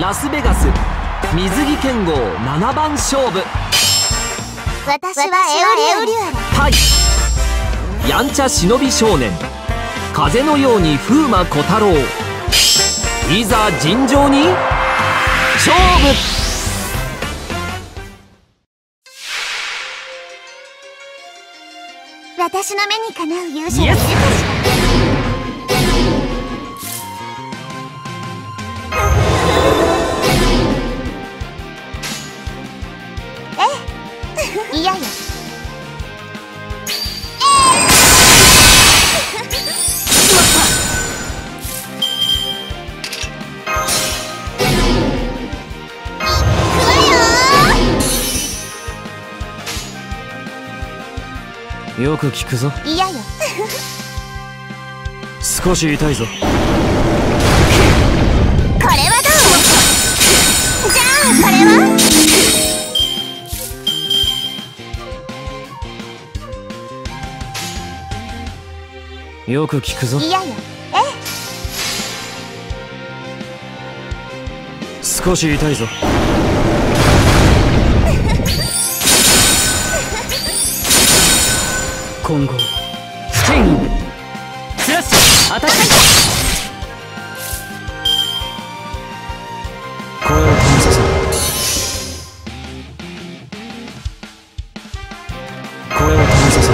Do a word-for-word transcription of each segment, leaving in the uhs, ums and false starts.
ラスベガス水着剣豪ななばん勝負。私はエオリアル対やんちゃ忍び少年風のように風魔小太郎。いざ尋常に勝負。私の目にかなう勇者を目指してええいやいやよく聞くぞ。いやよ少し痛いぞ。これはどうじゃあこれはよく聞くぞ。いやよえ少し痛いぞ。今後ステインスラッシュアタック声を止めさせ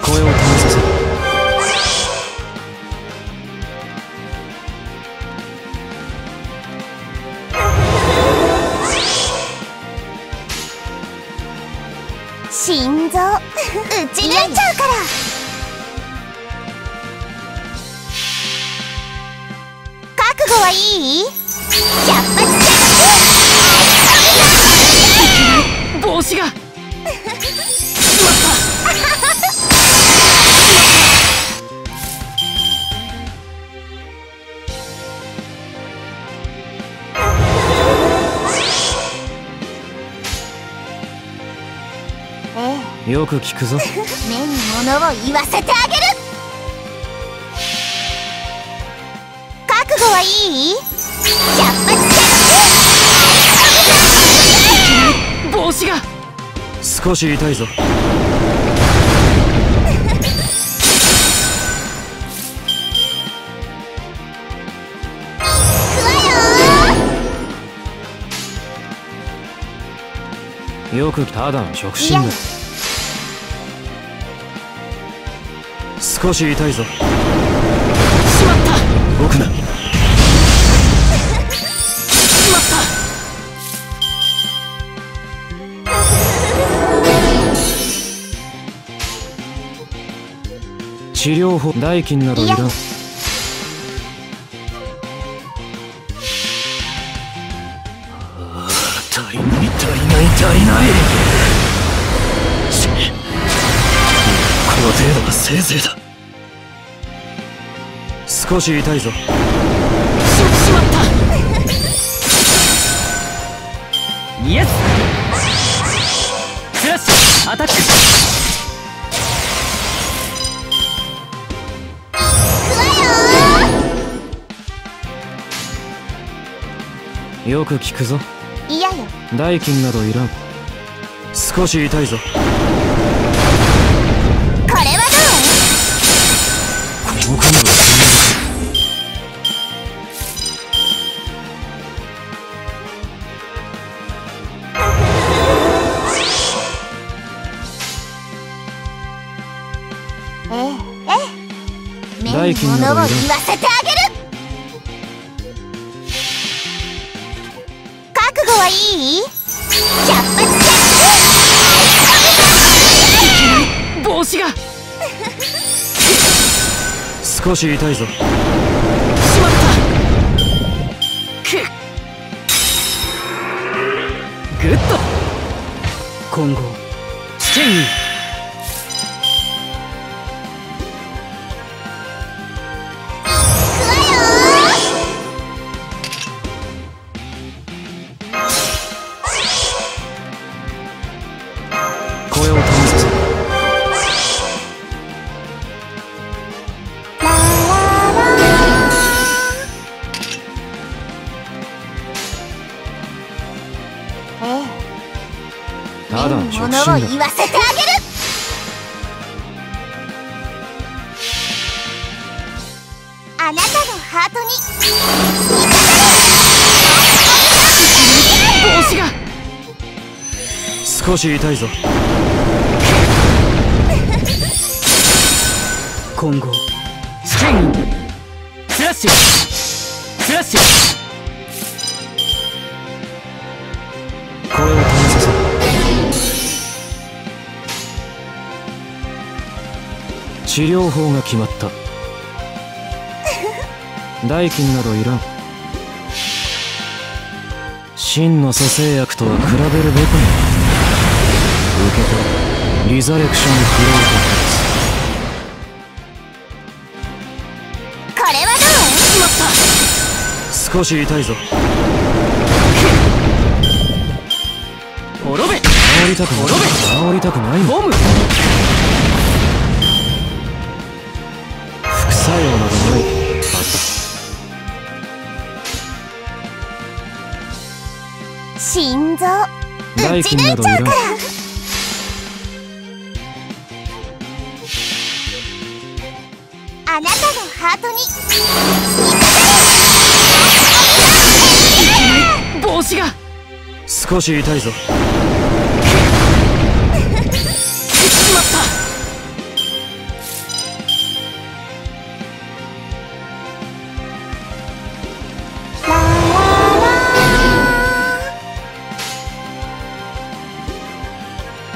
声を止めさせ声を止めさせ心臓打ち抜いちゃうから覚悟はいい？百発百中帽子がよく聞くぞ。目に物を言わせてあげる。覚悟はいい？百発百中帽子が少し痛いぞ。いくわよ。よくただの触診だ。少し痛いぞ。しまった。僕な。しまった。治療法代金などいらん。ああ、足りない足りない足りない。この程度はせいぜいだ。少し痛いぞ。しまった。イエス。クラッシュアタック。いくわよ。よく聞くぞ。いやよ。代金などいらん。少し痛いぞ。これはどう？この感度。ものを言わせてあげる。覚悟はいい？百発百中。帽子が少し痛いぞ。しまった。くっ。グッド。今後ステイン。なものを言わせてあげる。あなたのハートに帽子が少し痛いぞ。今後スキンスラッシュスラッシュ治療法が決まった。代金などいらん。真の蘇生薬とは比べるべくも受けたリザレクションフロートです。これはどう？決まった。少し痛いぞ。滅べ。治りたくない。治りたくない。ボム。作用などない。心臓打ち抜いちゃうから。あなたのハートに帽子が少し痛いぞ。打ちしまった。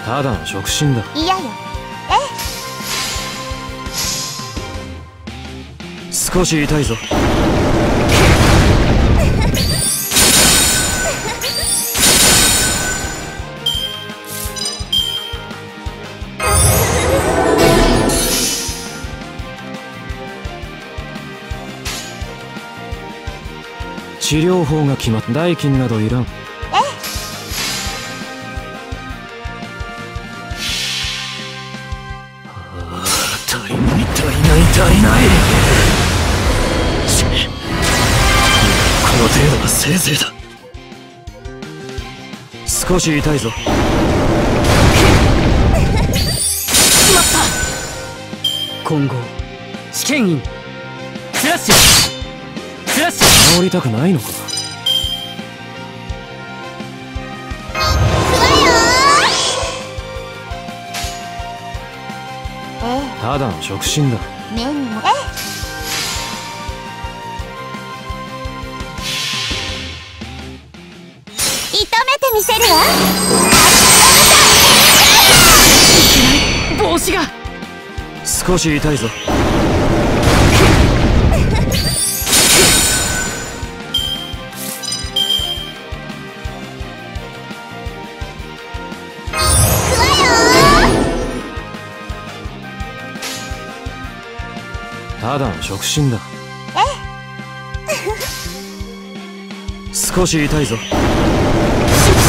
ただの触診だ。いやいや、ええ、少し痛いぞ。治療法が決まった。代金などいらん。足りない。この程度はせいぜいだ。少し痛いぞ。しまった。今後試験員スラッシュスラッシュ治りたくないのか。ただの触診だ。目にも痛めてみせるわ。帽子が少し痛いぞ。ただの触診だ。え少し痛いぞ。しし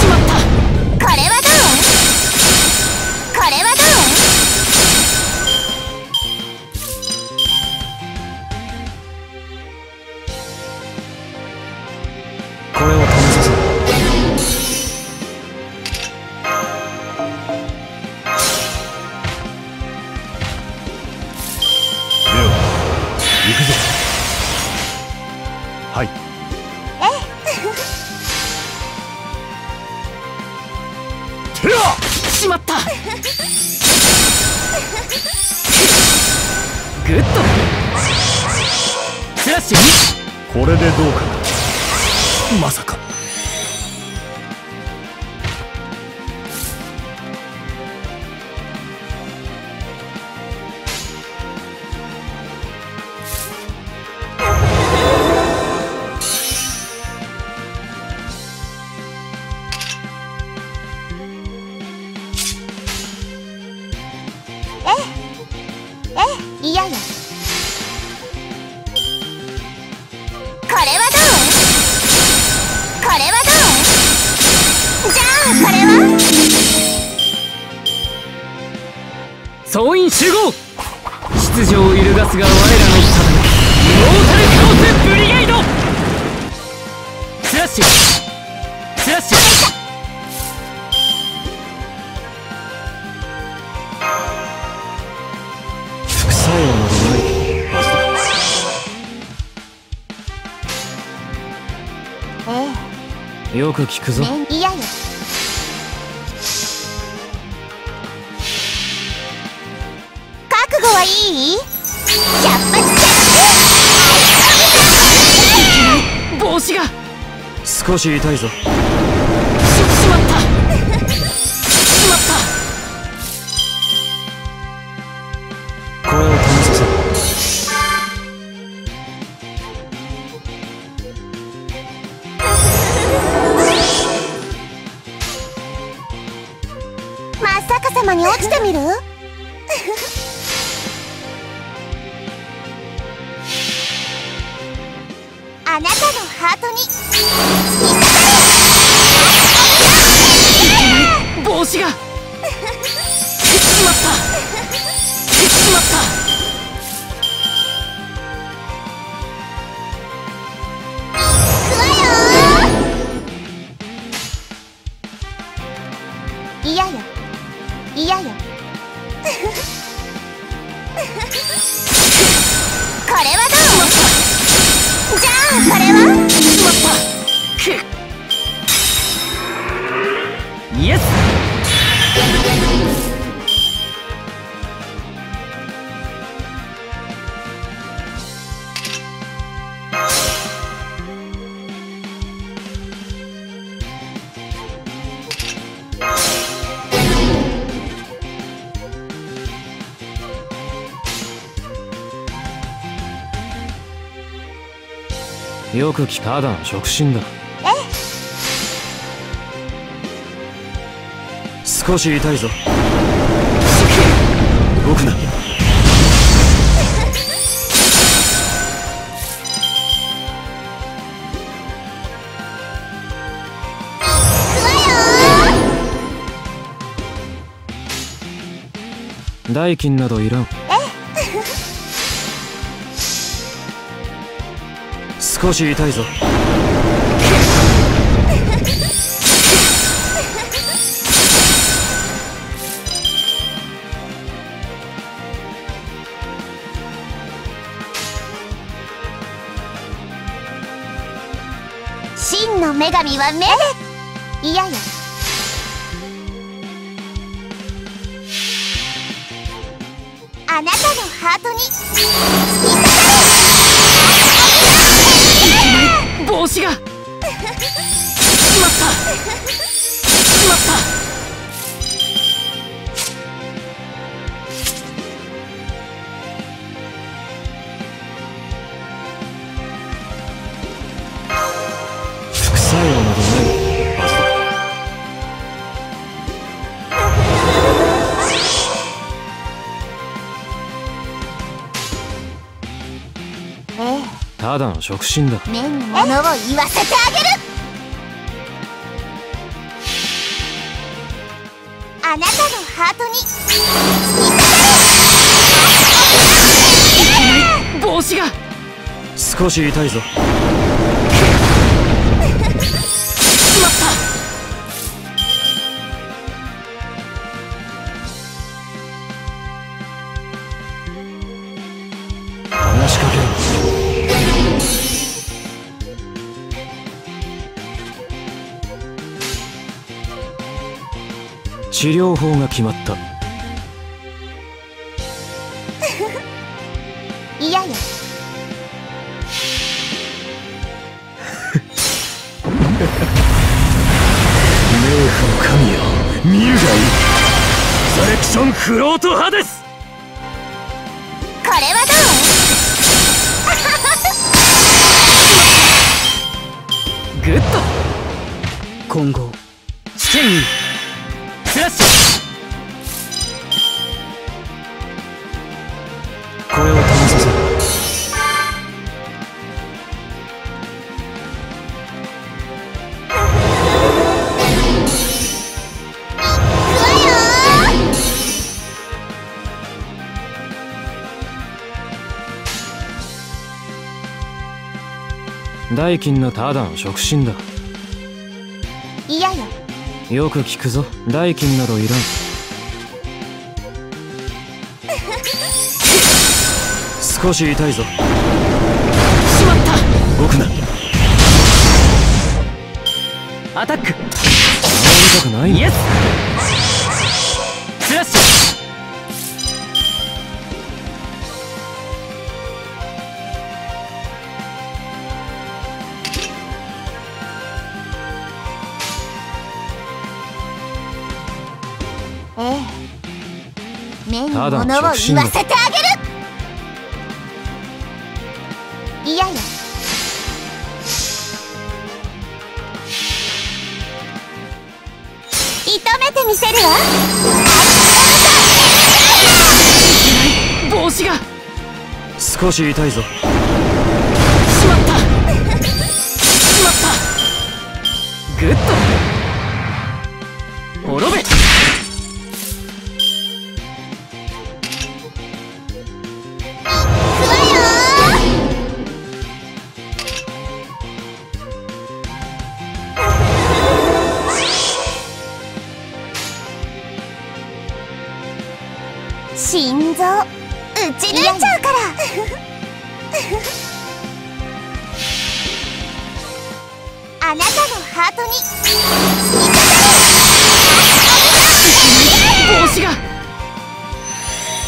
まった。これはどう？これはどう？これを試させる。行くぞ。はい。えっしまった。グッドスラッシュ。これでどうかな。まさか総員集合。秩序を揺るがすが我らのためにモータルカオスブリゲイドスラッシュスラッシュよく聞くぞ。いやいや。覚悟はいい？キャッパキャッパ。帽子が少し痛いぞ。しまった。しまった。声を止めさせる。たまに落ちてみる？あなたのハートに突き刺され！帽子が！引き締まった！引き締まった！行くわよ！いやいや。いやいや。これはどう？じゃあこれは？イエス。よく来ただの触診だ。ええ。少し痛いぞ。動くな。代金などいらん。少し痛いぞ。真の女神は目で。いやいや。あなたのハートに突き刺され！帽子が！しまった！しまった！副作用などないはずだ。ええ。ただの触診だ。目に物を言わせてあげる。あなたのハートに突き刺され！帽子が！少し痛いぞ。しまった。治療法が決まった。いやいや。冥府の神よ、ミュウガイ。セレクションフロート派です。これはどう？グッド。今後試験に。声を止めさせる。代金のただの触診だ。いやいや。よく聞くぞ。代金などいらん。少し痛いぞ。しまった。動くな。アタック。イエス。スラッシュ。ええ、目に物を言わせてあげる。いやいや。見せるわ。帽子が少し痛いぞ。しまったしまった。グッと滅べ。心臓打ち抜いちゃうからあなたのハートに帽子が。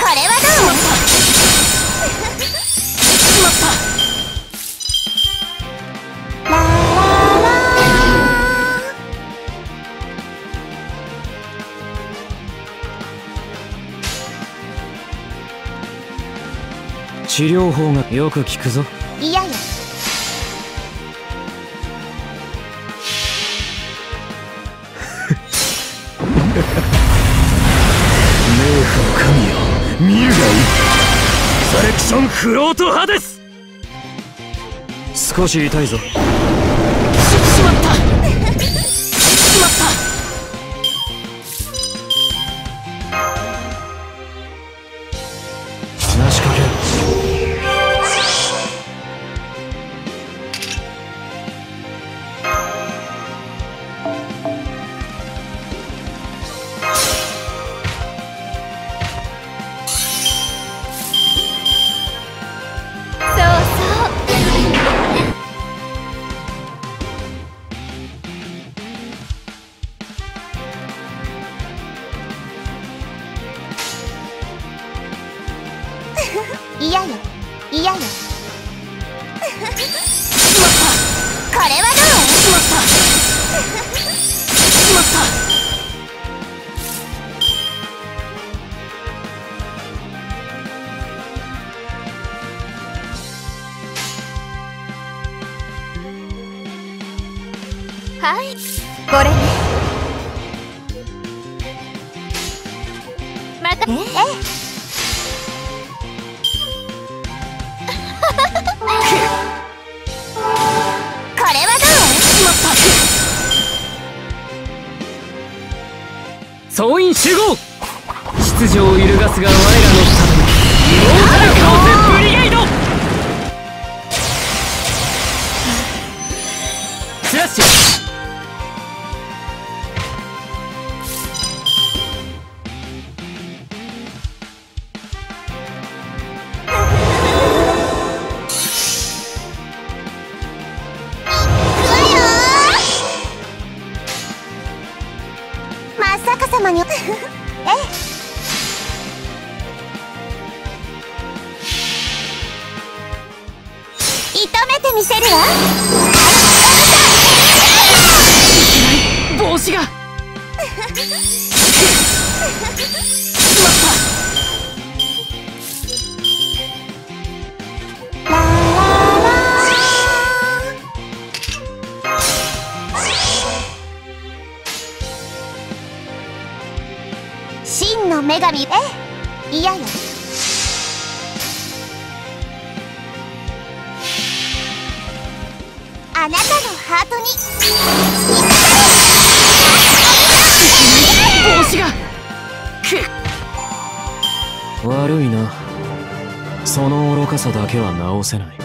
これはどう？しまったしまった。ラララ治療法がよく効くぞ。いやいや、冥府の神よ見るがいい。サレクションフロート派です。少し痛いぞ。しまったしまった。いやいやいやいや。しまった。これはどう？しまったしまった。はい、これね。またええ。総員集合。秩序を揺るがすが我らのためにカオスブリゲイド。スラッシュ。見せるわ。帽子がしまった。ラララ真の女神。えいやいや。あなたのハートに帽子が。くっ悪いな、その愚かさだけは直せない。